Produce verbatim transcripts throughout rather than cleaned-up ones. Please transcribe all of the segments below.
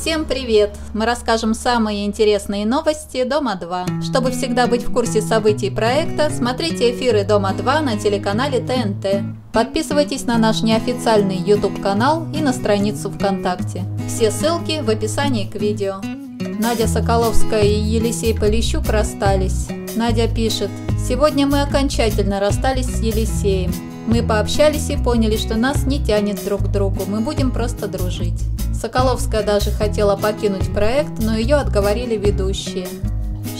Всем привет! Мы расскажем самые интересные новости Дома два. Чтобы всегда быть в курсе событий проекта, смотрите эфиры Дома два на телеканале Т Н Т. Подписывайтесь на наш неофициальный YouTube-канал и на страницу ВКонтакте. Все ссылки в описании к видео. Надя Соколовская и Елисей Полищук расстались. Надя пишет: «Сегодня мы окончательно расстались с Елисеем. Мы пообщались и поняли, что нас не тянет друг к другу, мы будем просто дружить». Соколовская даже хотела покинуть проект, но ее отговорили ведущие.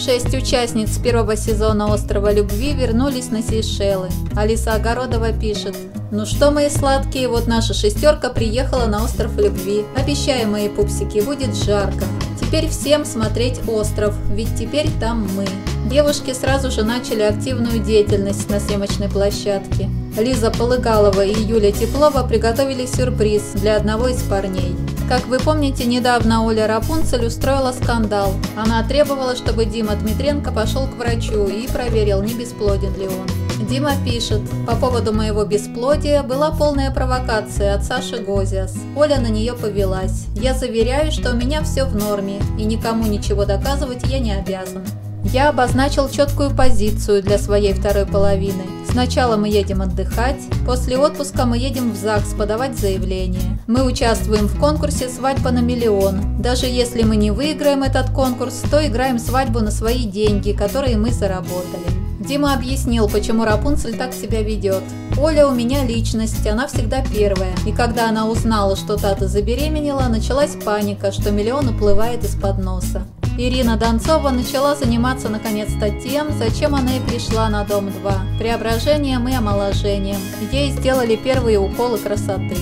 Шесть участниц первого сезона «Острова любви» вернулись на Сейшелы. Алиса Огородова пишет: «Ну что, мои сладкие, вот наша шестерка приехала на «Остров любви». Обещаю, мои пупсики, будет жарко. Теперь всем смотреть «Остров», ведь теперь там мы». Девушки сразу же начали активную деятельность на съемочной площадке. Лиза Полыгалова и Юля Теплова приготовили сюрприз для одного из парней. Как вы помните, недавно Оля Рапунцель устроила скандал. Она требовала, чтобы Дима Дмитренко пошел к врачу и проверил, не бесплоден ли он. Дима пишет: «По поводу моего бесплодия была полная провокация от Саши Гозиас. Оля на нее повелась. Я заверяю, что у меня все в норме, и никому ничего доказывать я не обязан. Я обозначил четкую позицию для своей второй половины. Сначала мы едем отдыхать, после отпуска мы едем в ЗАГС подавать заявление. Мы участвуем в конкурсе «Свадьба на миллион». Даже если мы не выиграем этот конкурс, то играем свадьбу на свои деньги, которые мы заработали». Дима объяснил, почему Рапунцель так себя ведет. «Оля у меня личность, она всегда первая. И когда она узнала, что Тата забеременела, началась паника, что миллион уплывает из-под носа». Ирина Донцова начала заниматься наконец-то тем, зачем она и пришла на Дом два – преображением и омоложением. Ей сделали первые уколы красоты.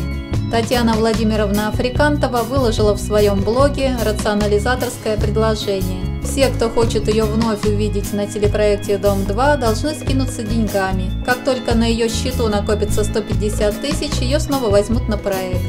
Татьяна Владимировна Африкантова выложила в своем блоге рационализаторское предложение. Все, кто хочет ее вновь увидеть на телепроекте Дом два, должны скинуться деньгами. Как только на ее счету накопится сто пятьдесят тысяч, ее снова возьмут на проект.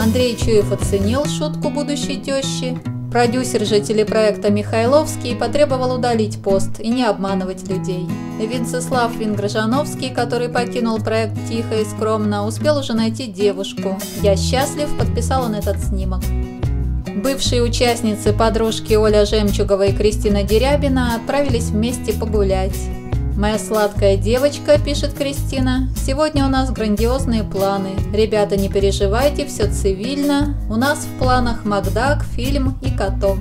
Андрей Чуев оценил шутку будущей тещи. Продюсер же телепроекта Михайловский потребовал удалить пост и не обманывать людей. Венцеслав Венгржановский, который покинул проект тихо и скромно, успел уже найти девушку. «Я счастлив», подписал он этот снимок. Бывшие участницы подружки Оля Жемчугова и Кристина Дерябина отправились вместе погулять. «Моя сладкая девочка», пишет Кристина, «сегодня у нас грандиозные планы. Ребята, не переживайте, все цивильно. У нас в планах Макдак, фильм и каток».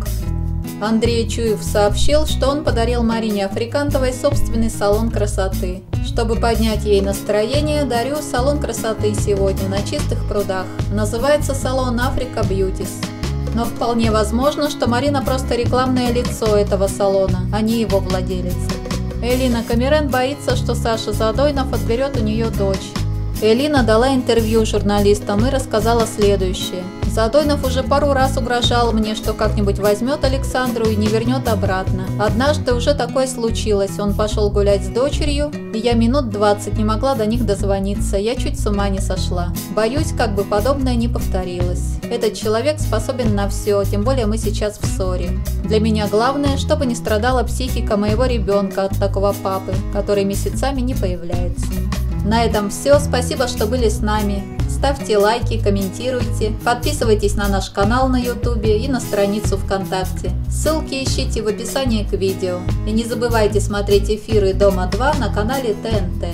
Андрей Чуев сообщил, что он подарил Марине Африкантовой собственный салон красоты. «Чтобы поднять ей настроение, дарю салон красоты сегодня на чистых прудах. Называется салон «Африка Бьютис». Но вполне возможно, что Марина просто рекламное лицо этого салона, а не его владелица». Элина Камирен боится, что Саша Задойнов отберет у нее дочь. Элина дала интервью журналистам и рассказала следующее: «Задойнов уже пару раз угрожал мне, что как-нибудь возьмет Александру и не вернет обратно. Однажды уже такое случилось, он пошел гулять с дочерью, и я минут двадцать не могла до них дозвониться, я чуть с ума не сошла. Боюсь, как бы подобное не повторилось. Этот человек способен на все, тем более мы сейчас в ссоре. Для меня главное, чтобы не страдала психика моего ребенка от такого папы, который месяцами не появляется». На этом все, спасибо, что были с нами. Ставьте лайки, комментируйте, подписывайтесь на наш канал на YouTube и на страницу ВКонтакте. Ссылки ищите в описании к видео. И не забывайте смотреть эфиры Дома два на канале Т Н Т.